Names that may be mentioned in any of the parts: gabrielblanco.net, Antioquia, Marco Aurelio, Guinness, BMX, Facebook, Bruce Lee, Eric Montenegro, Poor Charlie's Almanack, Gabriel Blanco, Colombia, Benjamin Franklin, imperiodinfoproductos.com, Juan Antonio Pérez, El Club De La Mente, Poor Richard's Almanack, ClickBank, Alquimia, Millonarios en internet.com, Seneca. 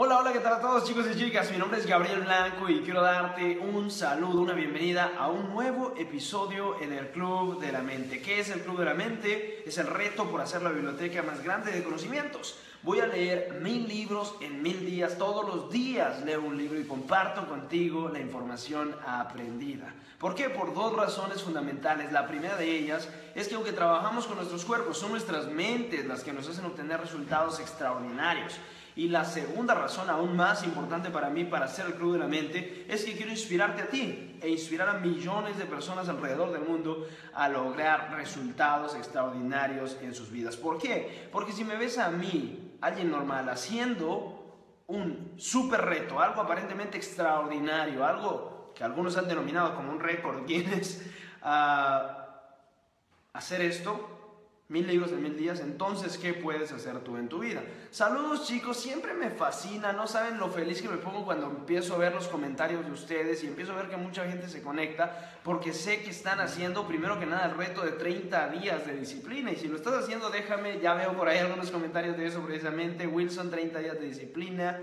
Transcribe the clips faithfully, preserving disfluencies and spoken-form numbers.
Hola, hola, ¿qué tal a todos, chicos y chicas? Mi nombre es Gabriel Blanco y quiero darte un saludo, una bienvenida a un nuevo episodio en el Club de la Mente. ¿Qué es el Club de la Mente? Es el reto por hacer la biblioteca más grande de conocimientos. Voy a leer mil libros en mil días. Todos los días leo un libro y comparto contigo la información aprendida. ¿Por qué? Por dos razones fundamentales. La primera de ellas es que aunque trabajamos con nuestros cuerpos, son nuestras mentes las que nos hacen obtener resultados extraordinarios. Y la segunda razón, aún más importante para mí, para hacer el Club de la Mente, es que quiero inspirarte a ti e inspirar a millones de personas alrededor del mundo a lograr resultados extraordinarios en sus vidas. ¿Por qué? Porque si me ves a mí, alguien normal, haciendo un super reto, algo aparentemente extraordinario, algo que algunos han denominado como un récord Guinness, a hacer esto, mil libros en mil días, entonces, ¿qué puedes hacer tú en tu vida? Saludos, chicos, siempre me fascina, no saben lo feliz que me pongo cuando empiezo a ver los comentarios de ustedes y empiezo a ver que mucha gente se conecta, porque sé que están haciendo, primero que nada, el reto de treinta días de disciplina, y si lo estás haciendo, déjame, ya veo por ahí algunos comentarios de eso precisamente. Wilson, treinta días de disciplina.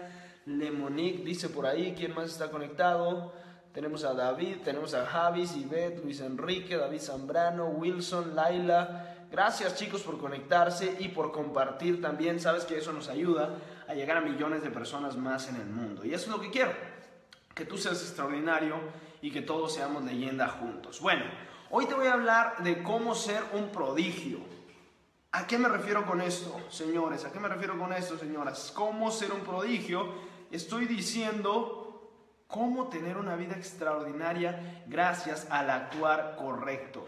Lemonique dice por ahí, ¿quién más está conectado? Tenemos a David, tenemos a Javis, Ivette, Luis Enrique, David Zambrano, Wilson, Laila. Gracias, chicos, por conectarse y por compartir también. Sabes que eso nos ayuda a llegar a millones de personas más en el mundo. Y eso es lo que quiero, que tú seas extraordinario y que todos seamos leyenda juntos. Bueno, hoy te voy a hablar de cómo ser un prodigio. ¿A qué me refiero con esto, señores? ¿A qué me refiero con esto, señoras? ¿Cómo ser un prodigio? Estoy diciendo cómo tener una vida extraordinaria gracias al actuar correcto.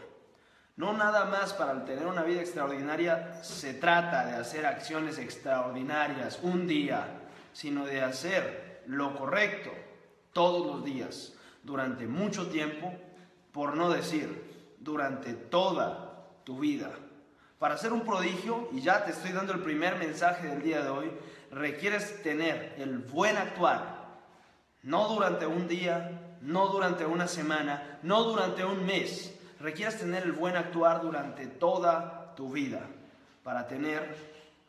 No nada más para tener una vida extraordinaria se trata de hacer acciones extraordinarias un día, sino de hacer lo correcto todos los días, durante mucho tiempo, por no decir, durante toda tu vida. Para ser un prodigio, y ya te estoy dando el primer mensaje del día de hoy, requieres tener el buen actuar, no durante un día, no durante una semana, no durante un mes. Requieres tener el buen actuar durante toda tu vida para tener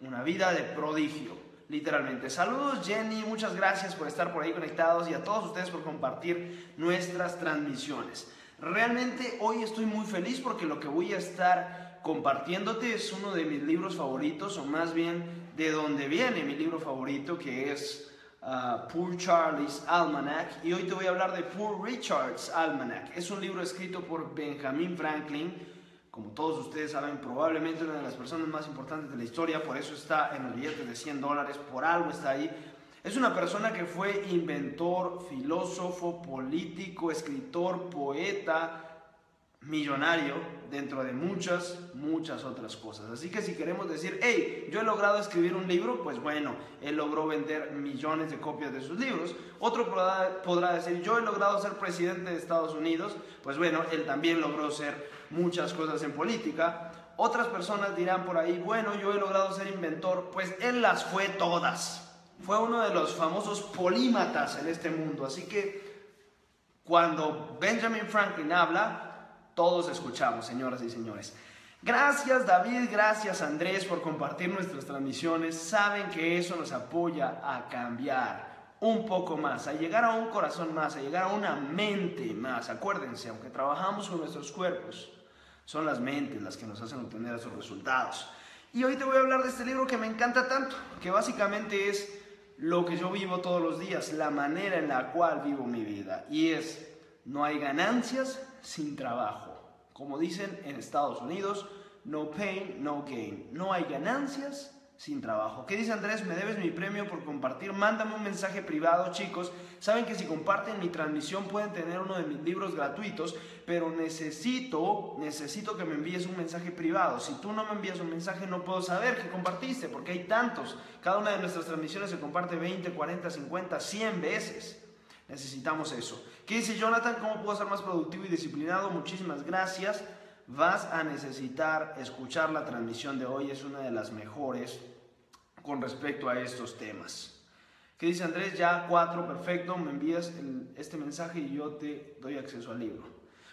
una vida de prodigio, literalmente. Saludos, Jenny, muchas gracias por estar por ahí conectados y a todos ustedes por compartir nuestras transmisiones. Realmente hoy estoy muy feliz porque lo que voy a estar compartiéndote es uno de mis libros favoritos, o más bien de donde viene mi libro favorito, que es Uh, Poor Charlie's Almanack, y hoy te voy a hablar de Poor Richard's Almanack. Es un libro escrito por Benjamin Franklin, como todos ustedes saben, probablemente una de las personas más importantes de la historia, por eso está en los billetes de cien dólares, por algo está ahí. Es una persona que fue inventor, filósofo, político, escritor, poeta, millonario, dentro de muchas, muchas otras cosas. Así que si queremos decir, hey, yo he logrado escribir un libro, pues bueno, él logró vender millones de copias de sus libros. Otro podrá, podrá decir, yo he logrado ser presidente de Estados Unidos, pues bueno, él también logró ser muchas cosas en política. Otras personas dirán por ahí, bueno, yo he logrado ser inventor, pues él las fue todas. Fue uno de los famosos polímatas en este mundo. Así que cuando Benjamin Franklin habla, todos escuchamos, señoras y señores. Gracias, David, gracias, Andrés, por compartir nuestras transmisiones. Saben que eso nos apoya a cambiar un poco más, a llegar a un corazón más, a llegar a una mente más. Acuérdense, aunque trabajamos con nuestros cuerpos, son las mentes las que nos hacen obtener esos resultados. Y hoy te voy a hablar de este libro que me encanta tanto, que básicamente es lo que yo vivo todos los días, la manera en la cual vivo mi vida, y es: no hay ganancias sin trabajo. Como dicen en Estados Unidos, no pain, no gain. No hay ganancias sin trabajo. ¿Qué dice Andrés? Me debes mi premio por compartir. Mándame un mensaje privado, chicos. Saben que si comparten mi transmisión pueden tener uno de mis libros gratuitos, pero necesito, necesito que me envíes un mensaje privado. Si tú no me envías un mensaje, no puedo saber que compartiste, porque hay tantos. Cada una de nuestras transmisiones se comparte veinte, cuarenta, cincuenta, cien veces. Necesitamos eso. ¿Qué dice Jonathan? ¿Cómo puedo ser más productivo y disciplinado? Muchísimas gracias. Vas a necesitar escuchar la transmisión de hoy. Es una de las mejores con respecto a estos temas. ¿Qué dice Andrés? Ya cuatro, perfecto. Me envías el, este mensaje y yo te doy acceso al libro.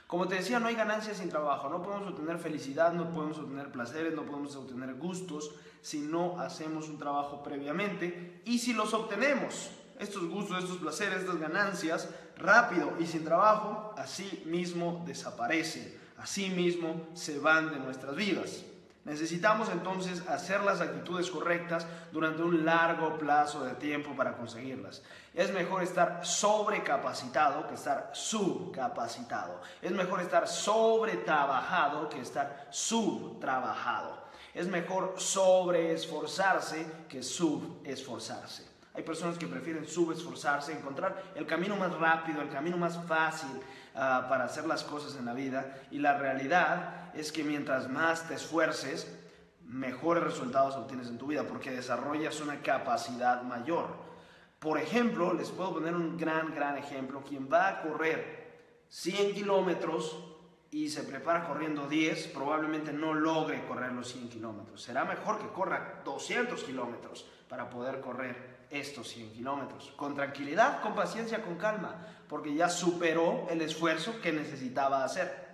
Como te decía, no hay ganancias sin trabajo, no podemos obtener felicidad, no podemos obtener placeres, no podemos obtener gustos si no hacemos un trabajo previamente, y si los obtenemos, estos gustos, estos placeres, estas ganancias, rápido y sin trabajo, así mismo desaparecen, así mismo se van de nuestras vidas. Necesitamos entonces hacer las actitudes correctas durante un largo plazo de tiempo para conseguirlas. Es mejor estar sobrecapacitado que estar subcapacitado. Es mejor estar sobretrabajado que estar subtrabajado. Es mejor sobreesforzarse que subesforzarse. Hay personas que prefieren subesforzarse, encontrar el camino más rápido, el camino más fácil uh, para hacer las cosas en la vida. Y la realidad es que mientras más te esfuerces, mejores resultados obtienes en tu vida, porque desarrollas una capacidad mayor. Por ejemplo, les puedo poner un gran, gran ejemplo. Quien va a correr cien kilómetros y se prepara corriendo diez, probablemente no logre correr los cien kilómetros. Será mejor que corra doscientos kilómetros para poder correr estos cien kilómetros, con tranquilidad, con paciencia, con calma, porque ya superó el esfuerzo que necesitaba hacer.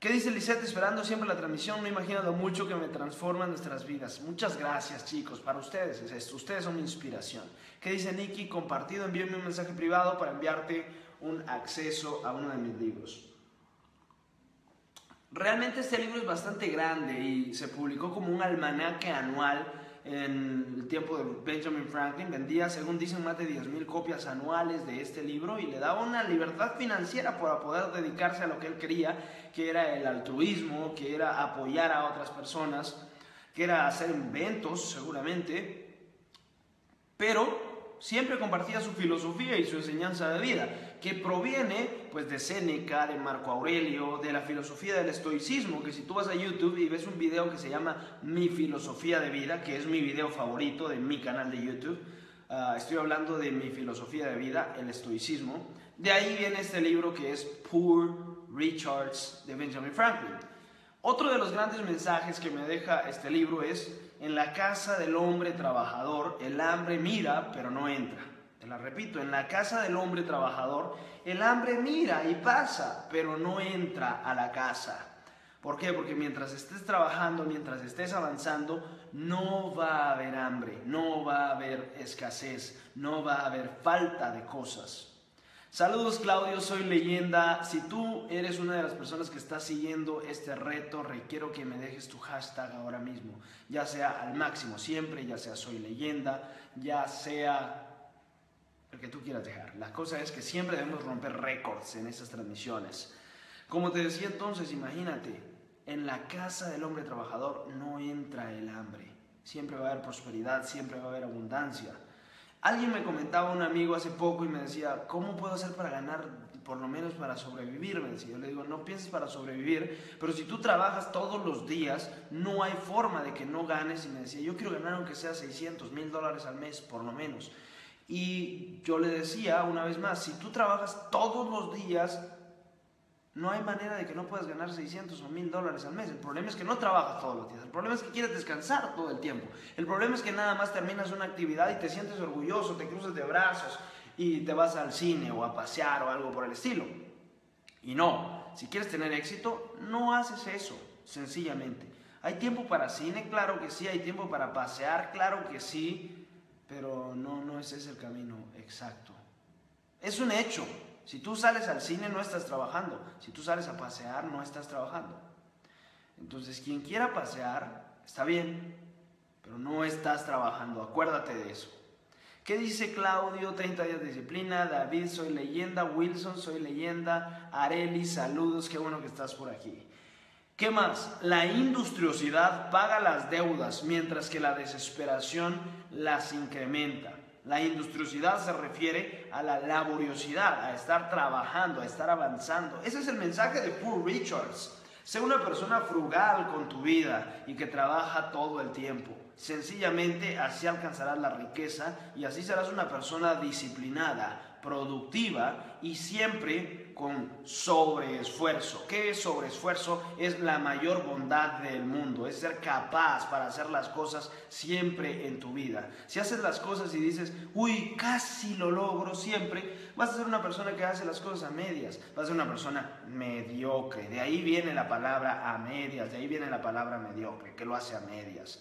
¿Qué dice Lisette? Esperando siempre la transmisión, no imaginas lo mucho que me transforman nuestras vidas. Muchas gracias, chicos, para ustedes es esto, ustedes son mi inspiración. ¿Qué dice Nikki? Compartido, envíame un mensaje privado para enviarte un acceso a uno de mis libros. Realmente este libro es bastante grande y se publicó como un almanaque anual en el tiempo de Benjamin Franklin. Vendía, según dicen, más de diez mil copias anuales de este libro y le daba una libertad financiera para poder dedicarse a lo que él quería, que era el altruismo, que era apoyar a otras personas, que era hacer inventos seguramente, pero siempre compartía su filosofía y su enseñanza de vida, que proviene pues de Seneca, de Marco Aurelio, de la filosofía del estoicismo, que si tú vas a YouTube y ves un video que se llama Mi filosofía de vida, que es mi video favorito de mi canal de YouTube, uh, estoy hablando de mi filosofía de vida, el estoicismo, de ahí viene este libro que es Poor Richard's de Benjamin Franklin. Otro de los grandes mensajes que me deja este libro es: en la casa del hombre trabajador, el hambre mira, pero no entra. Te la repito, en la casa del hombre trabajador, el hambre mira y pasa, pero no entra a la casa. ¿Por qué? Porque mientras estés trabajando, mientras estés avanzando, no va a haber hambre, no va a haber escasez, no va a haber falta de cosas. Saludos, Claudio, soy leyenda. Si tú eres una de las personas que está siguiendo este reto, requiero que me dejes tu hashtag ahora mismo, ya sea al máximo siempre, ya sea soy leyenda, ya sea el que tú quieras dejar. La cosa es que siempre debemos romper récords en estas transmisiones. Como te decía entonces, imagínate, en la casa del hombre trabajador no entra el hambre. Siempre va a haber prosperidad, siempre va a haber abundancia. Alguien me comentaba, un amigo hace poco, y me decía: ¿cómo puedo hacer para ganar, por lo menos para sobrevivir? Me decía. Yo le digo: no pienses para sobrevivir, pero si tú trabajas todos los días, no hay forma de que no ganes. Y me decía: yo quiero ganar aunque sea seiscientos mil dólares al mes, por lo menos. Y yo le decía una vez más: si tú trabajas todos los días, no hay manera de que no puedas ganar seiscientos o mil dólares al mes. El problema es que no trabajas todos los días. El problema es que quieres descansar todo el tiempo. El problema es que nada más terminas una actividad y te sientes orgulloso, te cruzas de brazos y te vas al cine o a pasear o algo por el estilo. Y no, si quieres tener éxito, no haces eso, sencillamente. ¿Hay tiempo para cine? Claro que sí. ¿Hay tiempo para pasear? Claro que sí. Pero no, no ese es el camino exacto. Es un hecho. Si tú sales al cine, no estás trabajando. Si tú sales a pasear, no estás trabajando. Entonces, quien quiera pasear, está bien, pero no estás trabajando. Acuérdate de eso. ¿Qué dice Claudio? treinta días de disciplina. David, soy leyenda. Wilson, soy leyenda. Areli, saludos. Qué bueno que estás por aquí. ¿Qué más? La industriosidad paga las deudas, mientras que la desesperación las incrementa. La industriosidad se refiere a la laboriosidad, a estar trabajando, a estar avanzando. Ese es el mensaje de Poor Richard's. Sé una persona frugal con tu vida y que trabaja todo el tiempo. Sencillamente así alcanzarás la riqueza y así serás una persona disciplinada, productiva y siempre con sobreesfuerzo. ¿Qué es sobreesfuerzo? Es la mayor bondad del mundo, es ser capaz para hacer las cosas siempre en tu vida. Si haces las cosas y dices, uy, casi lo logro siempre, vas a ser una persona que hace las cosas a medias, vas a ser una persona mediocre. De ahí viene la palabra a medias, de ahí viene la palabra mediocre, que lo hace a medias.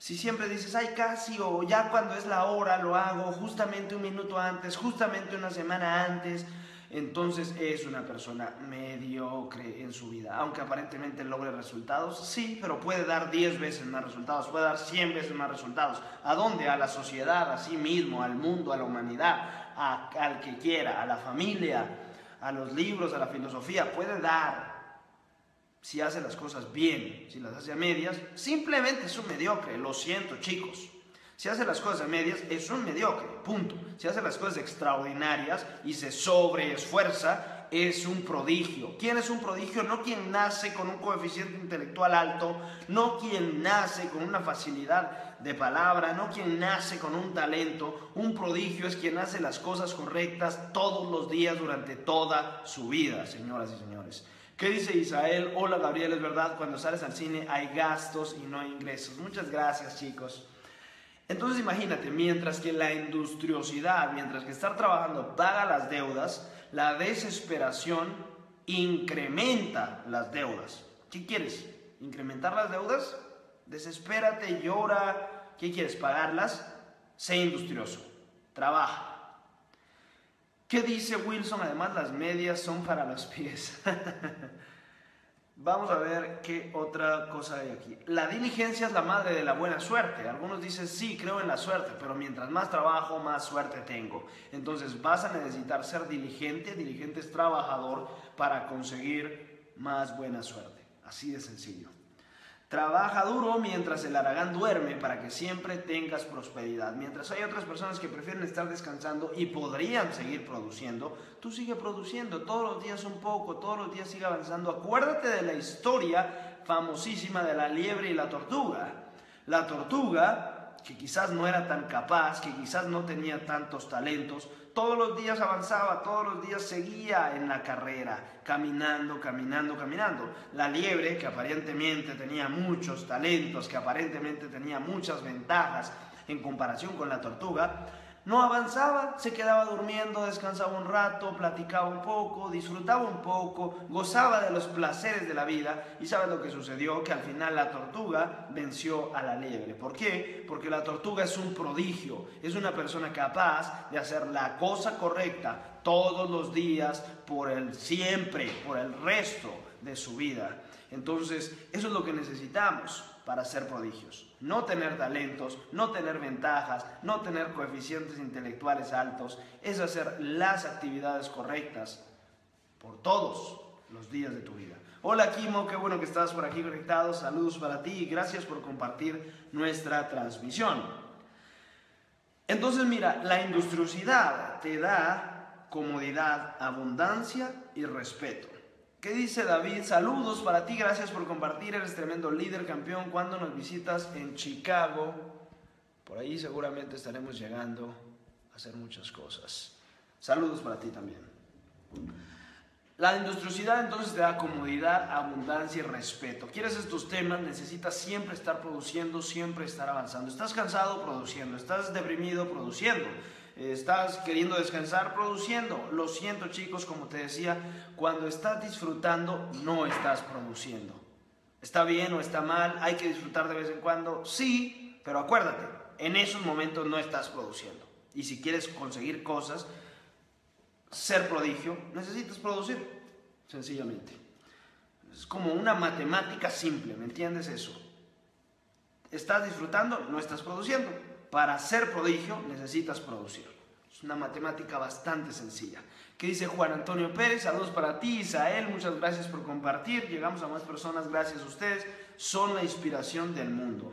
Si siempre dices, ay, casi, o ya cuando es la hora lo hago, justamente un minuto antes, justamente una semana antes, entonces es una persona mediocre en su vida. Aunque aparentemente logre resultados, sí, pero puede dar diez veces más resultados, puede dar cien veces más resultados. ¿A dónde? A la sociedad, a sí mismo, al mundo, a la humanidad, a, al que quiera, a la familia, a los libros, a la filosofía. Puede dar. Si hace las cosas bien, si las hace a medias, simplemente es un mediocre, lo siento chicos. Si hace las cosas a medias, es un mediocre, punto. Si hace las cosas extraordinarias y se sobreesfuerza, es un prodigio. ¿Quién es un prodigio? No quien nace con un coeficiente intelectual alto, no quien nace con una facilidad de palabra, no quien nace con un talento. Un prodigio es quien hace las cosas correctas todos los días durante toda su vida, señoras y señores. ¿Qué dice Israel? Hola Gabriel, es verdad, cuando sales al cine hay gastos y no hay ingresos. Muchas gracias chicos. Entonces imagínate, mientras que la industriosidad, mientras que estar trabajando paga las deudas, la desesperación incrementa las deudas. ¿Qué quieres? ¿Incrementar las deudas? Desespérate, llora. ¿Qué quieres? ¿Pagarlas? Sé industrioso, trabaja. ¿Qué dice Wilson? Además, las medias son para los pies. Vamos a ver qué otra cosa hay aquí. La diligencia es la madre de la buena suerte. Algunos dicen, sí, creo en la suerte, pero mientras más trabajo, más suerte tengo. Entonces, vas a necesitar ser diligente. Diligente es trabajador para conseguir más buena suerte. Así de sencillo. Trabaja duro mientras el haragán duerme para que siempre tengas prosperidad. Mientras hay otras personas que prefieren estar descansando y podrían seguir produciendo, tú sigue produciendo todos los días un poco, todos los días sigue avanzando. Acuérdate de la historia famosísima de la liebre y la tortuga. La tortuga, que quizás no era tan capaz, que quizás no tenía tantos talentos, todos los días avanzaba, todos los días seguía en la carrera, caminando, caminando, caminando. La liebre, que aparentemente tenía muchos talentos, que aparentemente tenía muchas ventajas en comparación con la tortuga, no avanzaba, se quedaba durmiendo, descansaba un rato, platicaba un poco, disfrutaba un poco, gozaba de los placeres de la vida. ¿Y sabes lo que sucedió? Que al final la tortuga venció a la liebre. ¿Por qué? Porque la tortuga es un prodigio, es una persona capaz de hacer la cosa correcta todos los días, por el siempre, por el resto de su vida. Entonces, eso es lo que necesitamos para ser prodigios. No tener talentos, no tener ventajas, no tener coeficientes intelectuales altos, es hacer las actividades correctas por todos los días de tu vida. Hola Kimo, qué bueno que estás por aquí conectado, saludos para ti y gracias por compartir nuestra transmisión. Entonces mira, la industriosidad te da comodidad, abundancia y respeto. ¿Qué dice David? Saludos para ti, gracias por compartir, eres tremendo líder, campeón. Cuando nos visitas en Chicago, por ahí seguramente estaremos llegando a hacer muchas cosas. Saludos para ti también. La industriosidad entonces te da comodidad, abundancia y respeto. ¿Quieres estos temas? Necesitas siempre estar produciendo, siempre estar avanzando. ¿Estás cansado? Produciendo. ¿Estás deprimido? Produciendo. ¿Estás queriendo descansar? Produciendo. Lo siento chicos, como te decía, cuando estás disfrutando no estás produciendo. ¿Está bien o está mal? ¿Hay que disfrutar de vez en cuando? Sí, pero acuérdate, en esos momentos no estás produciendo. Y si quieres conseguir cosas, ser prodigio, necesitas producir, sencillamente. Es como una matemática simple, ¿me entiendes eso? Estás disfrutando, no estás produciendo. Para ser prodigio necesitas producir. Es una matemática bastante sencilla. ¿Qué dice Juan Antonio Pérez? Saludos para ti, Isael. Muchas gracias por compartir. Llegamos a más personas gracias a ustedes. Son la inspiración del mundo.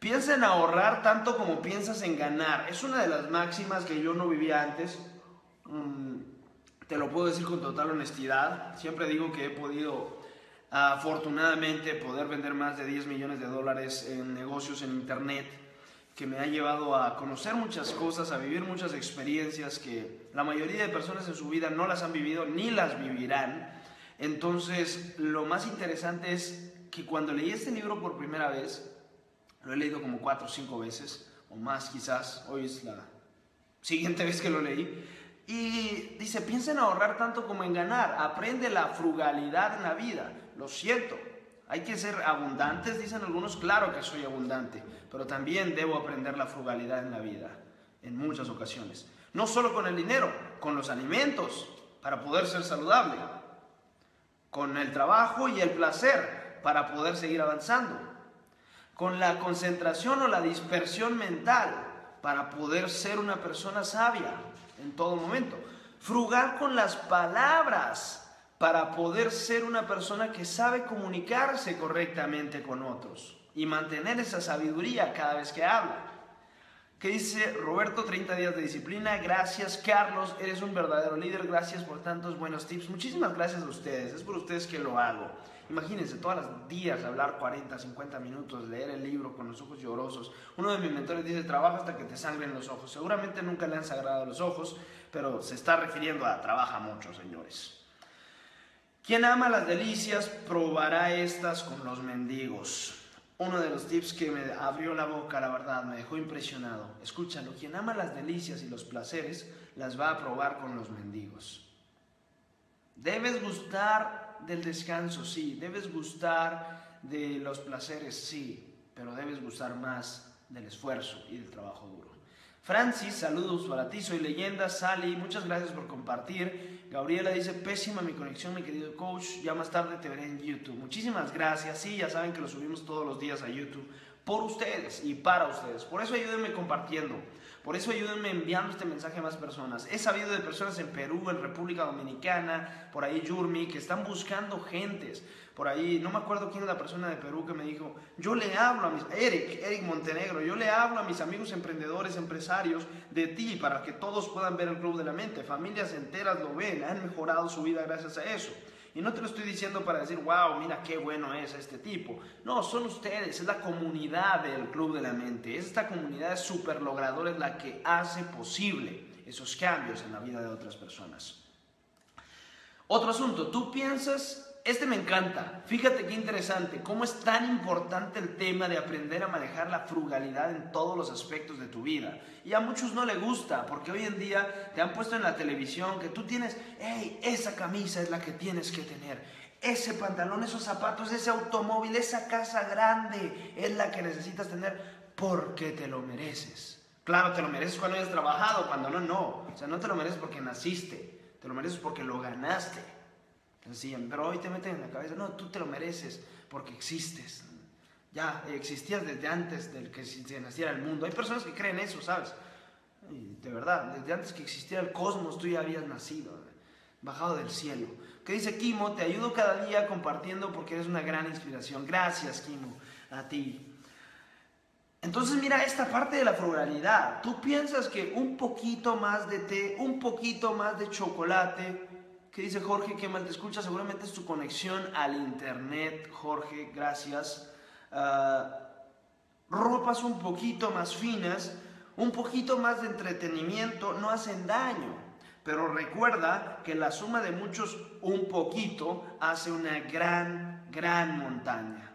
Piensa en ahorrar tanto como piensas en ganar. Es una de las máximas que yo no vivía antes. Um, te lo puedo decir con total honestidad. Siempre digo que he podido afortunadamente poder vender más de diez millones de dólares en negocios en internet, que me ha llevado a conocer muchas cosas, a vivir muchas experiencias que la mayoría de personas en su vida no las han vivido ni las vivirán. Entonces, lo más interesante es que cuando leí este libro por primera vez, lo he leído como cuatro o cinco veces, o más quizás, hoy es la siguiente vez que lo leí, y dice, piensa en ahorrar tanto como en ganar, aprende la frugalidad en la vida. Lo siento, hay que ser abundantes, dicen algunos, claro que soy abundante, pero también debo aprender la frugalidad en la vida, en muchas ocasiones. No solo con el dinero, con los alimentos, para poder ser saludable, con el trabajo y el placer, para poder seguir avanzando, con la concentración o la dispersión mental, para poder ser una persona sabia en todo momento. Frugal con las palabras, para poder ser una persona que sabe comunicarse correctamente con otros y mantener esa sabiduría cada vez que habla. ¿Qué dice Roberto? treinta días de disciplina. Gracias, Carlos, eres un verdadero líder, gracias por tantos buenos tips. Muchísimas gracias a ustedes, es por ustedes que lo hago. Imagínense, todos los días hablar cuarenta, cincuenta minutos, leer el libro con los ojos llorosos. Uno de mis mentores dice, trabaja hasta que te sangren los ojos. Seguramente nunca le han sangrado los ojos, pero se está refiriendo a trabaja mucho, señores. Quien ama las delicias probará estas con los mendigos. Uno de los tips que me abrió la boca, la verdad, me dejó impresionado. Escúchalo, quien ama las delicias y los placeres, las va a probar con los mendigos. Debes gustar del descanso, sí. Debes gustar de los placeres, sí. Pero debes gustar más del esfuerzo y del trabajo duro. Francis, saludos para ti, soy leyenda. Sally, muchas gracias por compartir. Gabriela dice, pésima mi conexión, mi querido coach, ya más tarde te veré en YouTube. Muchísimas gracias, sí, ya saben que lo subimos todos los días a YouTube, por ustedes y para ustedes. Por eso ayúdenme compartiendo, por eso ayúdenme enviando este mensaje a más personas. He sabido de personas en Perú, en República Dominicana, por ahí Yurmi, que están buscando gentes. Por ahí, no me acuerdo quién es la persona de Perú que me dijo, yo le hablo a mis, Eric, Eric Montenegro, yo le hablo a mis amigos emprendedores, empresarios, de ti, para que todos puedan ver el Club de la Mente. Familias enteras lo ven, han mejorado su vida gracias a eso. Y no te lo estoy diciendo para decir, wow, mira qué bueno es este tipo. No, son ustedes, es la comunidad del Club de la Mente. Es esta comunidad de superlogradores la que hace posible esos cambios en la vida de otras personas. Otro asunto, tú piensas... Este me encanta, fíjate qué interesante, cómo es tan importante el tema de aprender a manejar la frugalidad en todos los aspectos de tu vida. Y a muchos no les gusta, porque hoy en día te han puesto en la televisión que tú tienes, hey, esa camisa es la que tienes que tener, ese pantalón, esos zapatos, ese automóvil, esa casa grande es la que necesitas tener porque te lo mereces. Claro, te lo mereces cuando hayas trabajado, cuando no, no. O sea, no te lo mereces porque naciste, te lo mereces porque lo ganaste. Decían, pero hoy te meten en la cabeza, no, tú te lo mereces porque existes, ya existías desde antes del que se naciera el mundo. Hay personas que creen eso, ¿sabes? Y de verdad, desde antes que existiera el cosmos tú ya habías nacido, bajado del cielo. ¿Qué dice Kimo? Te ayudo cada día compartiendo porque eres una gran inspiración. Gracias, Kimo, a ti. Entonces mira esta parte de la frugalidad. Tú piensas que un poquito más de té, un poquito más de chocolate... ¿Qué dice Jorge? Que mal te escucha, seguramente es tu conexión al internet, Jorge, gracias. Uh, ropas un poquito más finas, un poquito más de entretenimiento, no hacen daño. Pero recuerda que la suma de muchos, un poquito, hace una gran, gran montaña.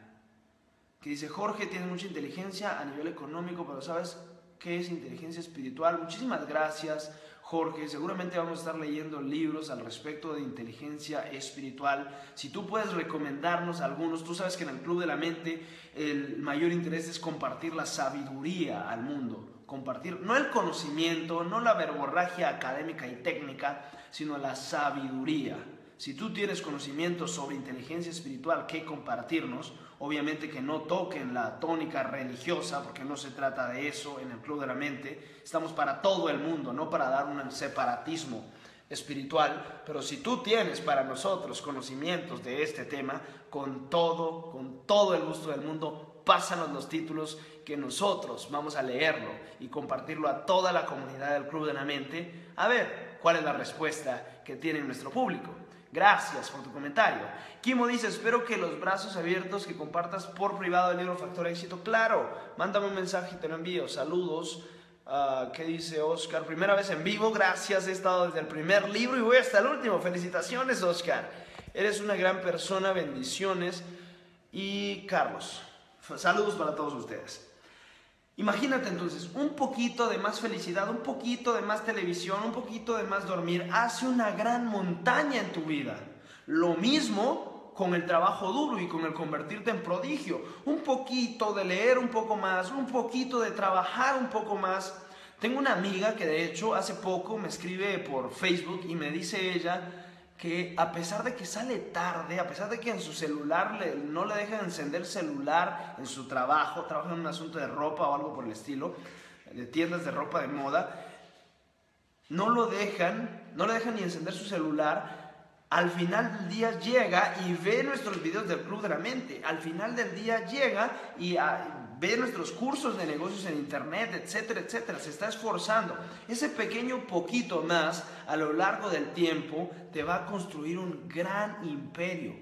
¿Qué dice Jorge? Tienes mucha inteligencia a nivel económico, pero ¿sabes qué es inteligencia espiritual? Muchísimas gracias, Jorge, seguramente vamos a estar leyendo libros al respecto de inteligencia espiritual. Si tú puedes recomendarnos algunos, tú sabes que en el Club de la Mente el mayor interés es compartir la sabiduría al mundo, compartir no el conocimiento, no la verborragia académica y técnica, sino la sabiduría. Si tú tienes conocimiento sobre inteligencia espiritual que compartirnos, obviamente que no toquen la tónica religiosa, porque no se trata de eso en el Club de la Mente. Estamos para todo el mundo, no para dar un separatismo espiritual. Pero si tú tienes para nosotros conocimientos de este tema, con todo, con todo el gusto del mundo, pásanos los títulos que nosotros vamos a leerlo y compartirlo a toda la comunidad del Club de la Mente. A ver, ¿cuál es la respuesta que tiene nuestro público? Gracias por tu comentario. Kimo dice, espero que los brazos abiertos que compartas por privado el libro Factor Éxito. Claro, mándame un mensaje y te lo envío. Saludos. Uh, ¿Qué dice Oscar? Primera vez en vivo. Gracias, he estado desde el primer libro y voy hasta el último. Felicitaciones, Oscar. Eres una gran persona. Bendiciones. Y Carlos, saludos para todos ustedes. Imagínate entonces, un poquito de más felicidad, un poquito de más televisión, un poquito de más dormir, hace una gran montaña en tu vida. Lo mismo con el trabajo duro y con el convertirte en prodigio. Un poquito de leer un poco más, un poquito de trabajar un poco más. Tengo una amiga que de hecho hace poco me escribe por Facebook y me dice ella que a pesar de que sale tarde, a pesar de que en su celular le, no le dejan encender celular en su trabajo, trabaja en un asunto de ropa o algo por el estilo, de tiendas de ropa de moda, no lo dejan, no le dejan ni encender su celular, al final del día llega y ve nuestros videos del Club de la Mente, al final del día llega y a, ve nuestros cursos de negocios en internet, etcétera, etcétera. Se está esforzando. Ese pequeño poquito más a lo largo del tiempo te va a construir un gran imperio.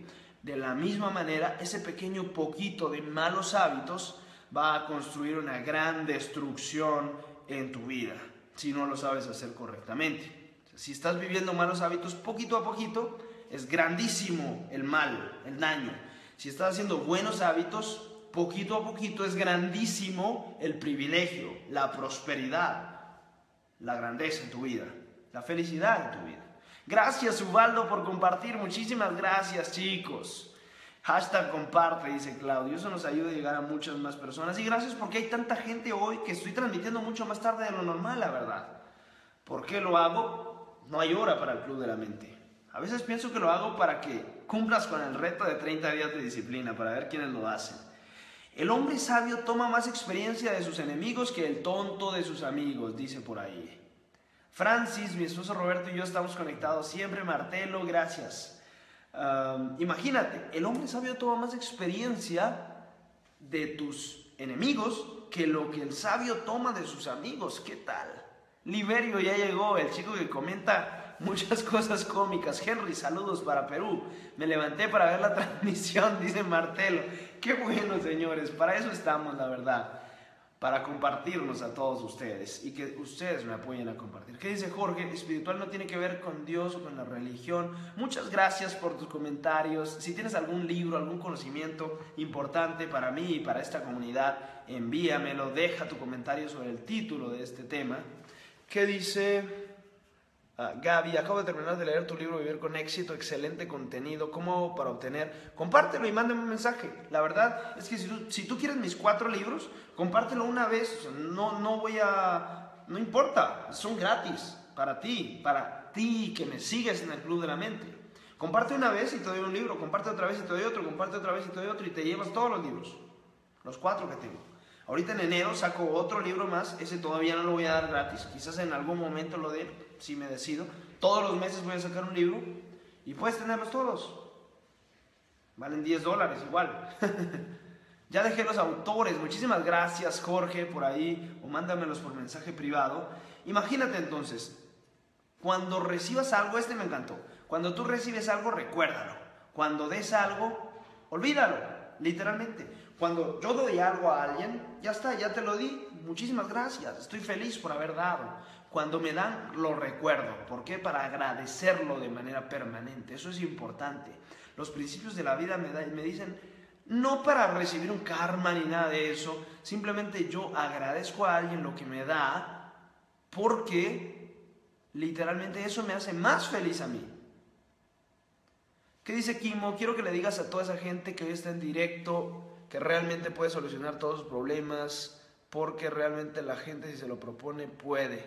De la misma manera, ese pequeño poquito de malos hábitos va a construir una gran destrucción en tu vida, si no lo sabes hacer correctamente. Si estás viviendo malos hábitos poquito a poquito, es grandísimo el mal, el daño. Si estás haciendo buenos hábitos, poquito a poquito es grandísimo el privilegio, la prosperidad, la grandeza en tu vida, la felicidad en tu vida. Gracias, Ubaldo, por compartir. Muchísimas gracias, chicos. Hashtag comparte, dice Claudio. Eso nos ayuda a llegar a muchas más personas. Y gracias porque hay tanta gente hoy que estoy transmitiendo mucho más tarde de lo normal, la verdad. ¿Por qué lo hago? No hay hora para el Club de la Mente. A veces pienso que lo hago para que cumplas con el reto de treinta días de disciplina, para ver quiénes lo hacen. El hombre sabio toma más experiencia de sus enemigos que el tonto de sus amigos, dice por ahí. Francis, mi esposo Roberto y yo estamos conectados siempre. Martelo, gracias. Um, imagínate, el hombre sabio toma más experiencia de tus enemigos que lo que el sabio toma de sus amigos. ¿Qué tal? Liberio ya llegó, el chico que comenta muchas cosas cómicas. Henry, saludos para Perú. Me levanté para ver la transmisión, dice Martelo. Qué bueno, señores, para eso estamos, la verdad, para compartirnos a todos ustedes y que ustedes me apoyen a compartir. ¿Qué dice Jorge? Espiritual no tiene que ver con Dios o con la religión. Muchas gracias por tus comentarios. Si tienes algún libro, algún conocimiento importante para mí y para esta comunidad, envíamelo, deja tu comentario sobre el título de este tema. ¿Qué dice? Uh, Gaby, acabo de terminar de leer tu libro Vivir con Éxito, excelente contenido. ¿Cómo hago para obtener? Compártelo y mándame un mensaje. La verdad es que si tú, si tú quieres mis cuatro libros, compártelo una vez. O sea, no, no voy a... no importa, son gratis para ti, para ti que me sigues en el Club de la Mente. Comparte una vez y te doy un libro, comparte otra vez y te doy otro, comparte otra vez y te doy otro y te llevas todos los libros, los cuatro que tengo. Ahorita en enero saco otro libro más, ese todavía no lo voy a dar gratis, quizás en algún momento lo dé, si me decido. Todos los meses voy a sacar un libro y puedes tenerlos todos. Valen diez dólares igual. Ya dejé los autores, muchísimas gracias, Jorge, por ahí, o mándamelos por mensaje privado. Imagínate entonces, cuando recibas algo, este me encantó, cuando tú recibes algo, recuérdalo. Cuando des algo, olvídalo, literalmente. Cuando yo doy algo a alguien, ya está, ya te lo di, muchísimas gracias, estoy feliz por haber dado. Cuando me dan, lo recuerdo. ¿Por qué? Para agradecerlo de manera permanente, eso es importante. Los principios de la vida me, da, me dicen, no para recibir un karma ni nada de eso, simplemente yo agradezco a alguien lo que me da, porque literalmente eso me hace más feliz a mí. ¿Qué dice Kimo? Quiero que le digas a toda esa gente que hoy está en directo que realmente puede solucionar todos sus problemas, porque realmente la gente, si se lo propone, puede.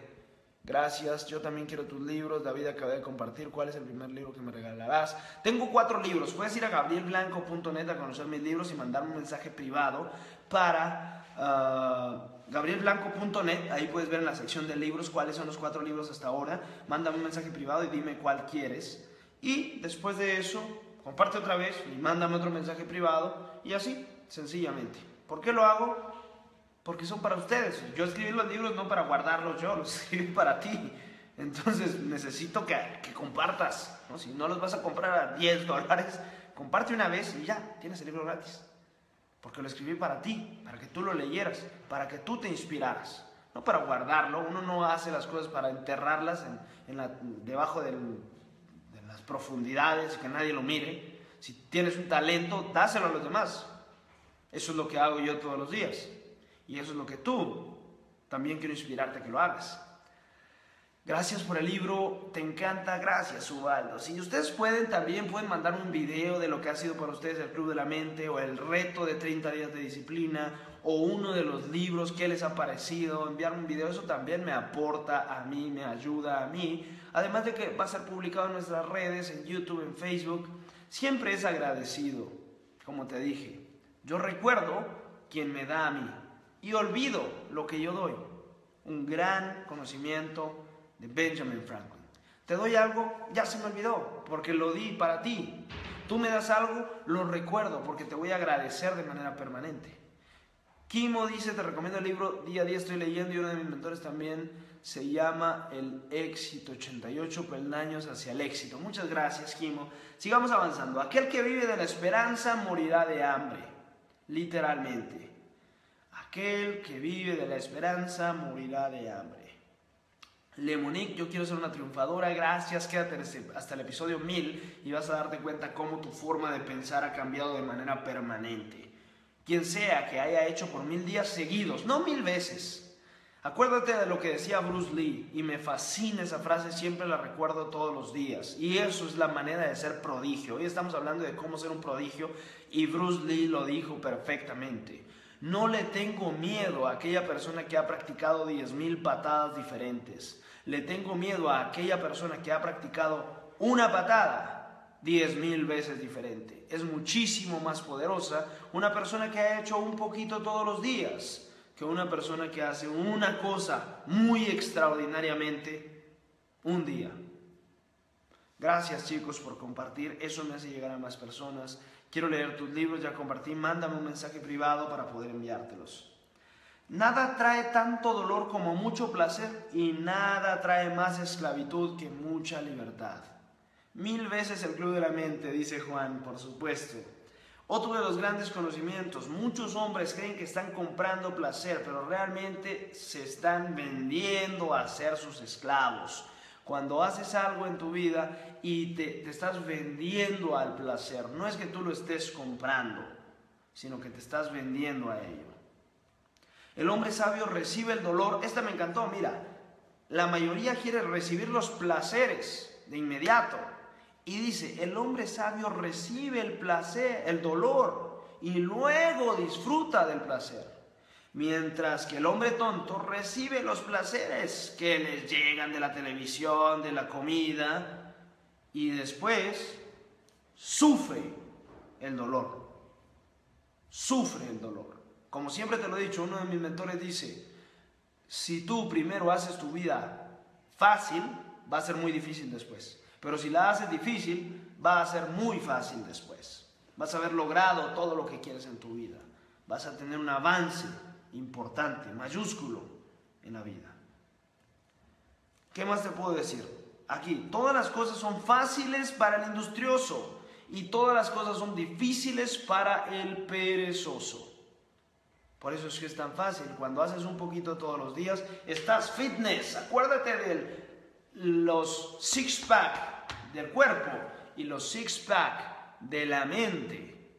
Gracias, yo también quiero tus libros. David, acabé de compartir, ¿cuál es el primer libro que me regalarás? Tengo cuatro libros, puedes ir a gabriel blanco punto net a conocer mis libros y mandarme un mensaje privado para... Uh, gabriel blanco punto net, ahí puedes ver en la sección de libros cuáles son los cuatro libros hasta ahora. Mándame un mensaje privado y dime cuál quieres. Y después de eso, comparte otra vez y mándame otro mensaje privado y así. Sencillamente. ¿Por qué lo hago? Porque son para ustedes. Yo escribí los libros no para guardarlos yo, los escribí para ti. Entonces necesito que, que compartas, ¿no? Si no los vas a comprar a diez dólares, comparte una vez y ya, tienes el libro gratis. Porque lo escribí para ti, para que tú lo leyeras, para que tú te inspiraras, no para guardarlo. Uno no hace las cosas para enterrarlas en, en la, debajo del, de las profundidades, que nadie lo mire. Si tienes un talento, dáselo a los demás. Eso es lo que hago yo todos los días. Y eso es lo que tú también quiero inspirarte a que lo hagas. Gracias por el libro, te encanta, gracias Ubaldo. Si ustedes pueden, también pueden mandar un video de lo que ha sido para ustedes el Club de la Mente, o el reto de treinta días de disciplina, o uno de los libros que les ha parecido, enviarme un video, eso también me aporta a mí, me ayuda a mí. Además de que va a ser publicado en nuestras redes, en YouTube, en Facebook. Siempre es agradecido, como te dije. Yo recuerdo quien me da a mí y olvido lo que yo doy. Un gran conocimiento de Benjamin Franklin. Te doy algo, ya se me olvidó, porque lo di para ti. Tú me das algo, lo recuerdo, porque te voy a agradecer de manera permanente. Kimo dice, te recomiendo el libro, día a día estoy leyendo, y uno de mis mentores también se llama El Éxito, ochenta y ocho peldaños hacia el éxito. Muchas gracias, Kimo. Sigamos avanzando. Aquel que vive de la esperanza morirá de hambre, literalmente. Aquel que vive de la esperanza morirá de hambre. Lemonique, yo quiero ser una triunfadora, gracias, quédate hasta el episodio mil y vas a darte cuenta cómo tu forma de pensar ha cambiado de manera permanente. Quien sea que haya hecho por mil días seguidos, no mil veces. Acuérdate de lo que decía Bruce Lee, y me fascina esa frase, siempre la recuerdo todos los días. Y eso es la manera de ser prodigio. Hoy estamos hablando de cómo ser un prodigio y Bruce Lee lo dijo perfectamente. No le tengo miedo a aquella persona que ha practicado diez mil patadas diferentes. Le tengo miedo a aquella persona que ha practicado una patada diez mil veces diferente. Es muchísimo más poderosa una persona que ha hecho un poquito todos los días que una persona que hace una cosa muy extraordinariamente un día. Gracias, chicos, por compartir. Eso me hace llegar a más personas. Quiero leer tus libros, ya compartí, mándame un mensaje privado para poder enviártelos. Nada trae tanto dolor como mucho placer, y nada trae más esclavitud que mucha libertad. Mil veces el Club de la Mente, dice Juan, por supuesto. Otro de los grandes conocimientos, muchos hombres creen que están comprando placer, pero realmente se están vendiendo a ser sus esclavos. Cuando haces algo en tu vida y te, te estás vendiendo al placer, no es que tú lo estés comprando, sino que te estás vendiendo a ello. El hombre sabio recibe el dolor. Esta me encantó, mira. La mayoría quiere recibir los placeres de inmediato. Y dice, el hombre sabio recibe el placer, el dolor, y luego disfruta del placer. Mientras que el hombre tonto recibe los placeres que les llegan de la televisión, de la comida, y después sufre el dolor. Sufre el dolor. Como siempre te lo he dicho, uno de mis mentores dice, si tú primero haces tu vida fácil, va a ser muy difícil después. Pero si la haces difícil, va a ser muy fácil después. Vas a haber logrado todo lo que quieres en tu vida. Vas a tener un avance importante, mayúsculo en la vida. ¿Qué más te puedo decir? Aquí, todas las cosas son fáciles para el industrioso y todas las cosas son difíciles para el perezoso. Por eso es que es tan fácil. Cuando haces un poquito todos los días, estás fitness. Acuérdate de los six pack del cuerpo y los six pack de la mente.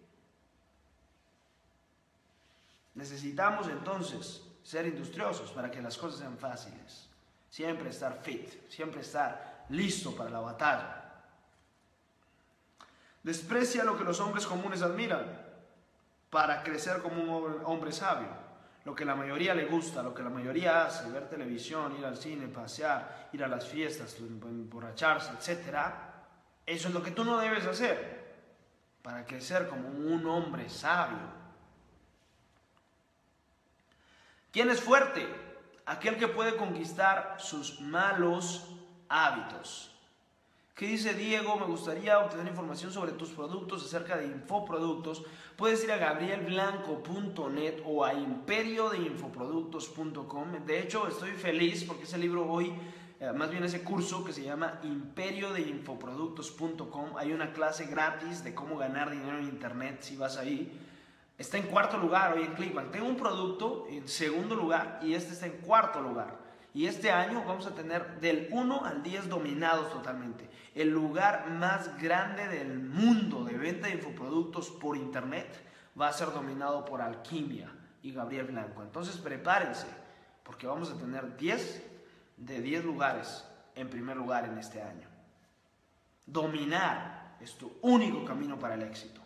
Necesitamos entonces ser industriosos para que las cosas sean fáciles. Siempre estar fit, siempre estar listo para la batalla. Desprecia lo que los hombres comunes admiran para crecer como un hombre sabio. Lo que la mayoría le gusta, lo que la mayoría hace, ver televisión, ir al cine, pasear, ir a las fiestas, emborracharse, etcétera. Eso es lo que tú no debes hacer para crecer como un hombre sabio. ¿Quién es fuerte? Aquel que puede conquistar sus malos hábitos. ¿Qué dice Diego? Me gustaría obtener información sobre tus productos acerca de infoproductos. Puedes ir a gabriel blanco punto net o a imperio de infoproductos punto com. De hecho, estoy feliz porque ese libro hoy eh, más bien ese curso que se llama imperio de infoproductos punto com. Hay una clase gratis de cómo ganar dinero en internet si vas ahí. Está en cuarto lugar hoy en ClickBank. Tengo un producto en segundo lugar y este está en cuarto lugar. Y este año vamos a tener del uno al diez dominados totalmente. El lugar más grande del mundo de venta de infoproductos por internet va a ser dominado por Alquimia y Gabriel Blanco. Entonces prepárense, porque vamos a tener diez de diez lugares en primer lugar en este año. Dominar es tu único camino para el éxito.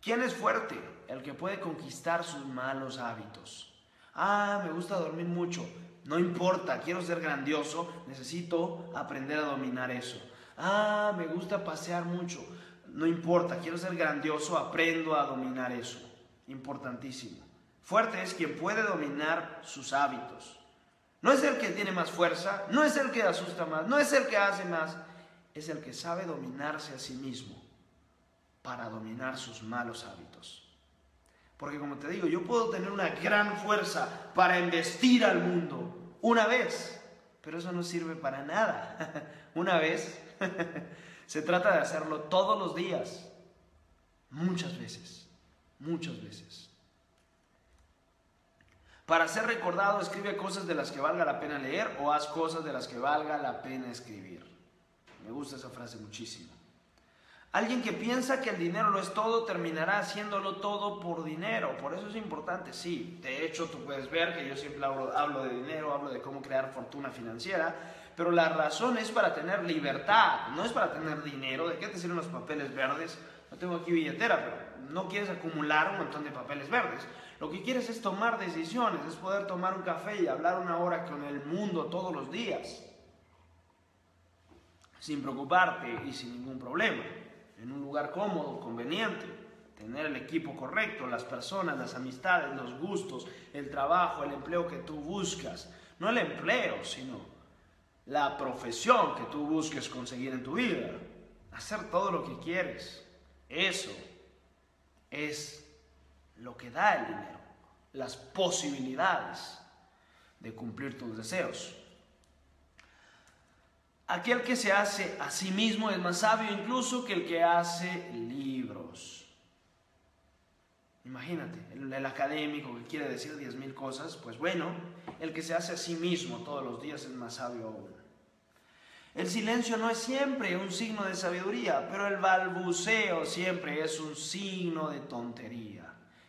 ¿Quién es fuerte? El que puede conquistar sus malos hábitos. Ah, me gusta dormir mucho. No importa, quiero ser grandioso. Necesito aprender a dominar eso. Ah, me gusta pasear mucho. No importa, quiero ser grandioso. Aprendo a dominar eso. Importantísimo. Fuerte es quien puede dominar sus hábitos. No es el que tiene más fuerza, no es el que asusta más, no es el que hace más. Es el que sabe dominarse a sí mismo para dominar sus malos hábitos. Porque como te digo, yo puedo tener una gran fuerza para embestir al mundo una vez, pero eso no sirve para nada. Una vez. Se trata de hacerlo todos los días, muchas veces, muchas veces. Para ser recordado, escribe cosas de las que valga la pena leer o haz cosas de las que valga la pena escribir. Me gusta esa frase muchísimo. Alguien que piensa que el dinero lo es todo, terminará haciéndolo todo por dinero. Por eso es importante, sí. De hecho, tú puedes ver que yo siempre hablo, hablo de dinero, hablo de cómo crear fortuna financiera. Pero la razón es para tener libertad, no es para tener dinero. ¿De qué te sirven los papeles verdes? No tengo aquí billetera, pero no quieres acumular un montón de papeles verdes. Lo que quieres es tomar decisiones, es poder tomar un café y hablar una hora con el mundo todos los días. Sin preocuparte y sin ningún problema. En un lugar cómodo, conveniente, tener el equipo correcto, las personas, las amistades, los gustos, el trabajo, el empleo que tú buscas. No el empleo, sino la profesión que tú busques conseguir en tu vida. Hacer todo lo que quieres. Eso es lo que da el dinero, las posibilidades de cumplir tus deseos. Aquel que se hace a sí mismo es más sabio incluso que el que hace libros. Imagínate, el, el académico que quiere decir diez mil cosas, pues bueno, el que se hace a sí mismo todos los días es más sabio aún. El silencio no es siempre un signo de sabiduría, pero el balbuceo siempre es un signo de tontería.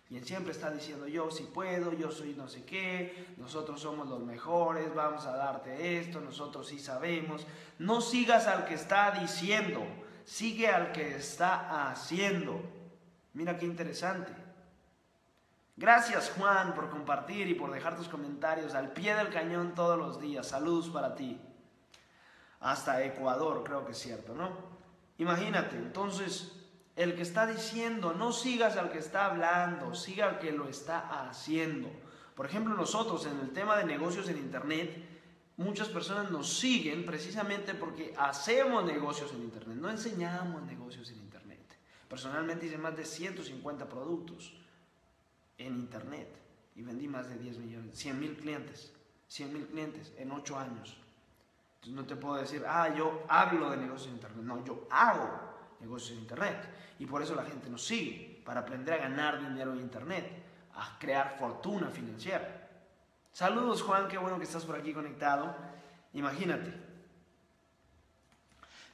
Quien siempre está diciendo yo sí puedo, yo soy no sé qué, nosotros somos los mejores, vamos a darte esto, nosotros sí sabemos. No sigas al que está diciendo, sigue al que está haciendo. Mira qué interesante. Gracias Juan por compartir y por dejar tus comentarios al pie del cañón todos los días. Saludos para ti. Hasta Ecuador, creo que es cierto, ¿no? Imagínate, entonces, el que está diciendo, no sigas al que está hablando, siga al que lo está haciendo. Por ejemplo, nosotros en el tema de negocios en internet, muchas personas nos siguen precisamente porque hacemos negocios en internet, no enseñamos negocios en internet. Personalmente hice más de ciento cincuenta productos en internet y vendí más de diez millones, cien mil clientes, cien mil clientes en ocho años. Entonces no te puedo decir, ah, yo hablo de negocios en internet, no, yo hago negocios en internet, y por eso la gente nos sigue, para aprender a ganar dinero en internet, a crear fortuna financiera. Saludos Juan, qué bueno que estás por aquí conectado. Imagínate,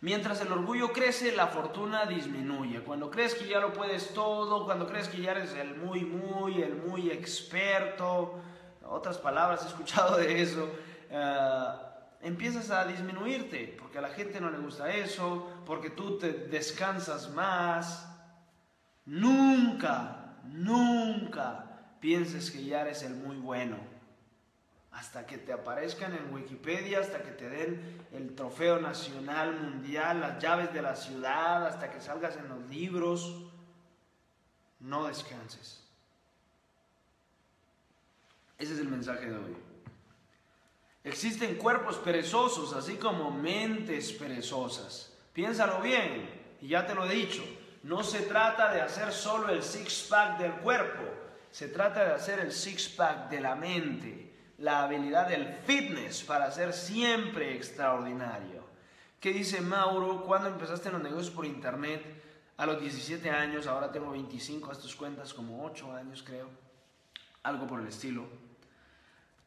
mientras el orgullo crece, la fortuna disminuye. Cuando crees que ya lo puedes todo, cuando crees que ya eres el muy muy, el muy experto, otras palabras he escuchado de eso, uh, empiezas a disminuirte, porque a la gente no le gusta eso, porque tú te descansas más. Nunca, nunca pienses que ya eres el muy bueno, hasta que te aparezcan en Wikipedia, hasta que te den el trofeo nacional, mundial, las llaves de la ciudad, hasta que salgas en los libros. No descanses. Ese es el mensaje de hoy. Existen cuerpos perezosos, así como mentes perezosas. Piénsalo bien, y ya te lo he dicho, no se trata de hacer solo el six-pack del cuerpo, se trata de hacer el six-pack de la mente. la habilidad del fitness para ser siempre extraordinario. ¿Qué dice Mauro? ¿Cuándo empezaste en los negocios por internet? A los diecisiete años, ahora tengo veinticinco, haz tus cuentas, como ocho años creo, algo por el estilo.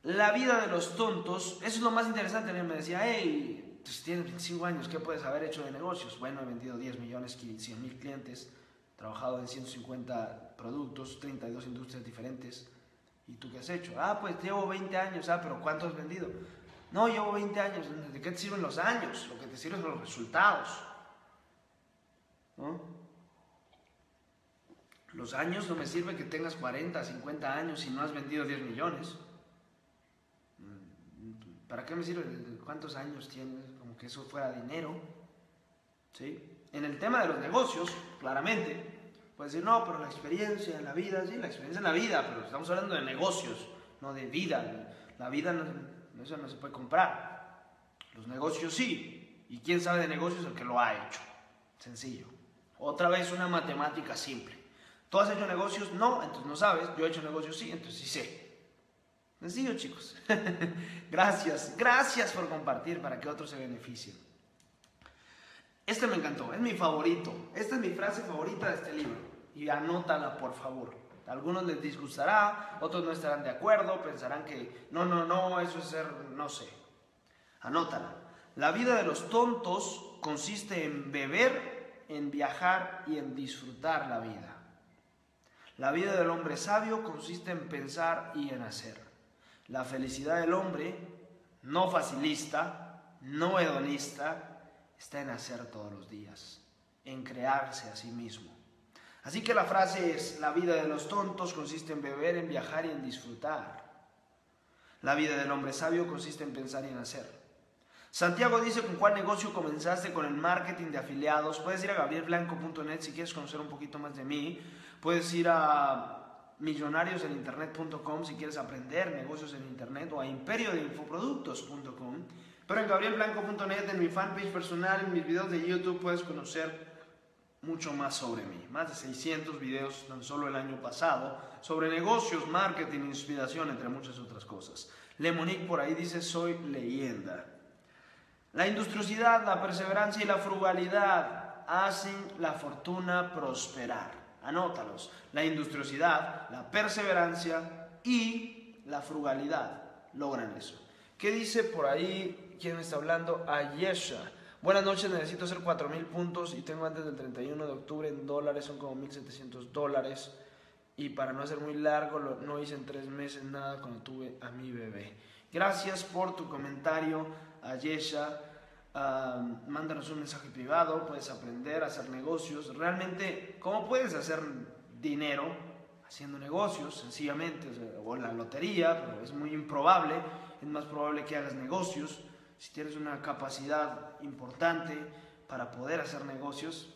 La vida de los tontos, eso es lo más interesante. Me decía, hey, pues tienes veinticinco años, ¿qué puedes haber hecho de negocios? Bueno, he vendido diez millones, cien mil clientes, trabajado en ciento cincuenta productos, treinta y dos industrias diferentes. ¿Y tú qué has hecho? Ah, pues llevo veinte años. Ah, pero ¿cuánto has vendido? No, llevo veinte años. ¿De qué te sirven los años? Lo que te sirven son los resultados, ¿no? Los años no me sirven que tengas cuarenta, cincuenta años y no has vendido diez millones. ¿Para qué me sirve? ¿Cuántos años tienes? Como que eso fuera dinero, ¿sí? En el tema de los negocios, claramente, puedes decir, no, pero la experiencia en la vida, sí, la experiencia en la vida, pero estamos hablando de negocios, no de vida. La vida, no, eso no se puede comprar. Los negocios sí, y quién sabe de negocios el que lo ha hecho. Sencillo. Otra vez una matemática simple. ¿Tú has hecho negocios? No, entonces no sabes. Yo he hecho negocios, sí, entonces sí sé. Sencillo, chicos. Gracias, gracias por compartir para que otros se beneficien. Este me encantó, es mi favorito. Esta es mi frase favorita de este libro. Y anótala, por favor. A algunos les disgustará, otros no estarán de acuerdo, pensarán que no, no, no, eso es ser, no sé. Anótala. La vida de los tontos consiste en beber, en viajar y en disfrutar la vida. La vida del hombre sabio consiste en pensar y en hacer. La felicidad del hombre, no facilista, no hedonista, está en hacer todos los días, en crearse a sí mismo. Así que la frase es, la vida de los tontos consiste en beber, en viajar y en disfrutar. La vida del hombre sabio consiste en pensar y en hacer. Santiago dice, ¿con cuál negocio comenzaste? Con el marketing de afiliados. Puedes ir a gabriel blanco punto net si quieres conocer un poquito más de mí. Puedes ir a Millonarios en internet punto com si quieres aprender negocios en internet, o a imperio de infoproductos punto com, pero en gabriel blanco punto net, en mi fanpage personal, en mis videos de YouTube puedes conocer mucho más sobre mí. Más de seiscientos videos tan solo el año pasado sobre negocios, marketing, inspiración, entre muchas otras cosas. Lemonique por ahí dice, soy leyenda. La industriosidad, la perseverancia y la frugalidad hacen la fortuna prosperar. Anótalos, la industriosidad, la perseverancia y la frugalidad logran eso. ¿Qué dice por ahí? ¿Quién está hablando? Ayesha. Buenas noches, necesito hacer cuatro mil puntos y tengo antes del treinta y uno de octubre en dólares, son como mil setecientos dólares. Y para no hacer muy largo, lo, no hice en tres meses nada cuando tuve a mi bebé. Gracias por tu comentario, Ayesha. Uh, mándanos un mensaje privado, puedes aprender a hacer negocios. Realmente, ¿cómo puedes hacer dinero haciendo negocios? Sencillamente, o, sea, o la lotería, pero es muy improbable. Es más probable que hagas negocios. Si tienes una capacidad importante para poder hacer negocios,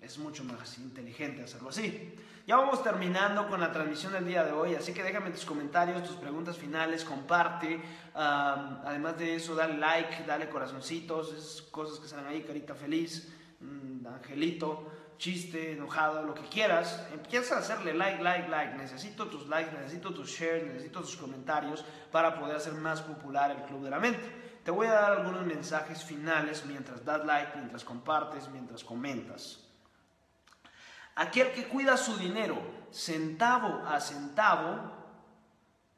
es mucho más inteligente hacerlo así. Ya vamos terminando con la transmisión del día de hoy, así que déjame tus comentarios, tus preguntas finales, comparte. Um, además de eso, dale like, dale corazoncitos, esas cosas que salen ahí, carita feliz, mmm, angelito, chiste, enojado, lo que quieras. Empieza a hacerle like, like, like. Necesito tus likes, necesito tus shares, necesito tus comentarios para poder hacer más popular el Club de la Mente. Te voy a dar algunos mensajes finales mientras das like, mientras compartes, mientras comentas. Aquel que cuida su dinero centavo a centavo.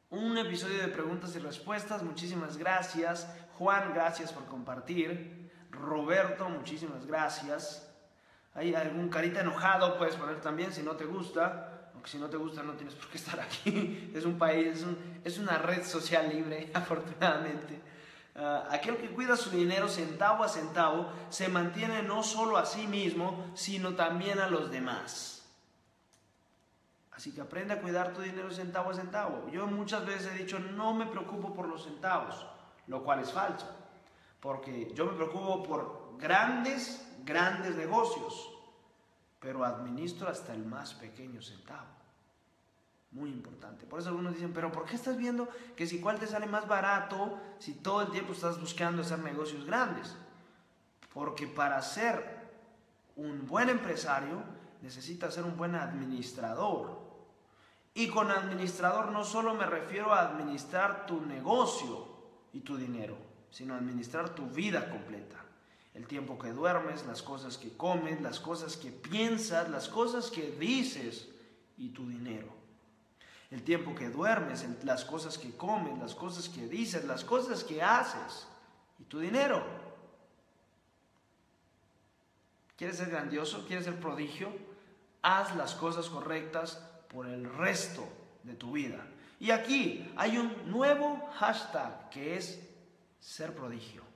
Un episodio de preguntas y respuestas. Muchísimas gracias. Juan, gracias por compartir. Roberto, muchísimas gracias. Hay algún carita enojado, puedes poner también si no te gusta. Aunque si no te gusta no tienes por qué estar aquí. Es un país, es, un, es una red social libre, afortunadamente. Uh, aquel que cuida su dinero centavo a centavo se mantiene no solo a sí mismo, sino también a los demás. Así que aprende a cuidar tu dinero centavo a centavo. Yo muchas veces he dicho, no me preocupo por los centavos, lo cual es falso, porque yo me preocupo por grandes, grandes negocios, pero administro hasta el más pequeño centavo. Muy importante. Por eso algunos dicen, pero ¿por qué estás viendo que si cuál te sale más barato si todo el tiempo estás buscando hacer negocios grandes? Porque para ser un buen empresario necesitas ser un buen administrador. Y con administrador no solo me refiero a administrar tu negocio y tu dinero, sino administrar tu vida completa. El tiempo que duermes, las cosas que comes, las cosas que piensas, las cosas que dices y tu dinero. El tiempo que duermes, las cosas que comes, las cosas que dices, las cosas que haces y tu dinero. ¿Quieres ser grandioso? ¿Quieres ser prodigio? Haz las cosas correctas por el resto de tu vida. Y aquí hay un nuevo hashtag que es ser prodigio.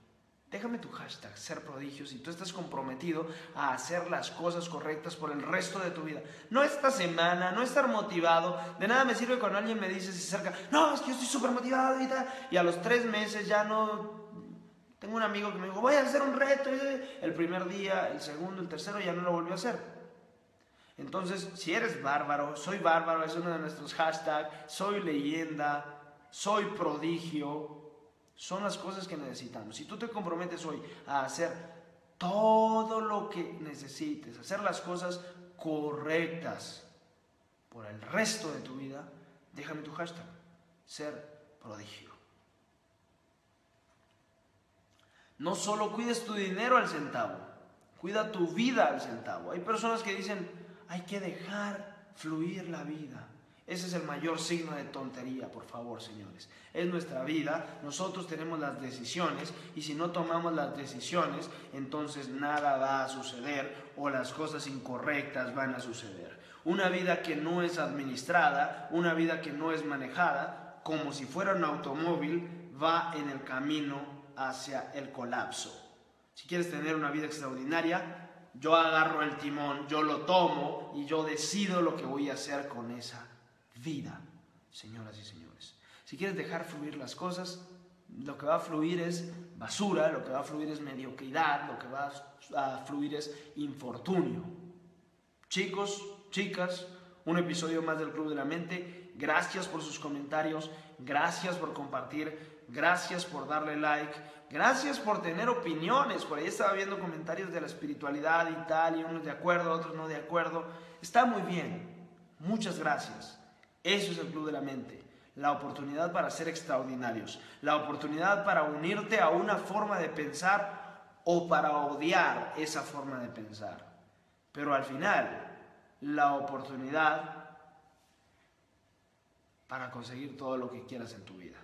Déjame tu hashtag, ser prodigio, si tú estás comprometido a hacer las cosas correctas por el resto de tu vida. No esta semana, no estar motivado. De nada me sirve cuando alguien me dice, se acerca, no, es que yo estoy súper motivado y tal. Y a los tres meses ya no... Tengo un amigo que me dijo, voy a hacer un reto. El primer día, el segundo, el tercero, ya no lo volvió a hacer. Entonces, si eres bárbaro, soy bárbaro, es uno de nuestros hashtags, soy leyenda, soy prodigio... Son las cosas que necesitamos. Si tú te comprometes hoy a hacer todo lo que necesites, hacer las cosas correctas por el resto de tu vida, déjame tu hashtag, ser prodigio. No solo cuides tu dinero al centavo, cuida tu vida al centavo. Hay personas que dicen, hay que dejar fluir la vida. Ese es el mayor signo de tontería, por favor, señores. Es nuestra vida, nosotros tenemos las decisiones y si no tomamos las decisiones, entonces nada va a suceder o las cosas incorrectas van a suceder. Una vida que no es administrada, una vida que no es manejada, como si fuera un automóvil, va en el camino hacia el colapso. Si quieres tener una vida extraordinaria, yo agarro el timón, yo lo tomo y yo decido lo que voy a hacer con esa vida, señoras y señores. Si quieres dejar fluir las cosas, lo que va a fluir es basura, lo que va a fluir es mediocridad, lo que va a fluir es infortunio. Chicos, chicas, un episodio más del Club de la Mente. Gracias por sus comentarios, gracias por compartir, gracias por darle like, gracias por tener opiniones. Por ahí estaba viendo comentarios de la espiritualidad y tal, y unos de acuerdo, otros no de acuerdo. Está muy bien, muchas gracias. Eso es el Club de la Mente, la oportunidad para ser extraordinarios, la oportunidad para unirte a una forma de pensar o para odiar esa forma de pensar. Pero al final, la oportunidad para conseguir todo lo que quieras en tu vida.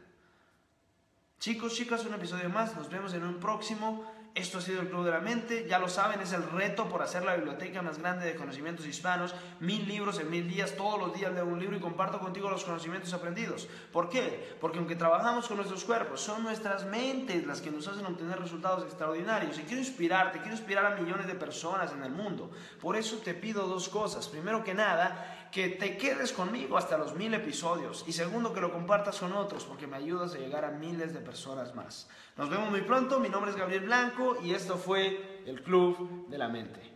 Chicos, chicas, un episodio más, nos vemos en un próximo. Esto ha sido el Club de la Mente, ya lo saben, es el reto por hacer la biblioteca más grande de conocimientos hispanos, mil libros en mil días, todos los días leo un libro y comparto contigo los conocimientos aprendidos. ¿Por qué? Porque aunque trabajamos con nuestros cuerpos, son nuestras mentes las que nos hacen obtener resultados extraordinarios. Y quiero inspirarte, quiero inspirar a millones de personas en el mundo. Por eso te pido dos cosas. Primero que nada, que te quedes conmigo hasta los mil episodios. Y segundo, que lo compartas con otros, porque me ayudas a llegar a miles de personas más. Nos vemos muy pronto, mi nombre es Gabriel Blanco y esto fue El Club de la Mente.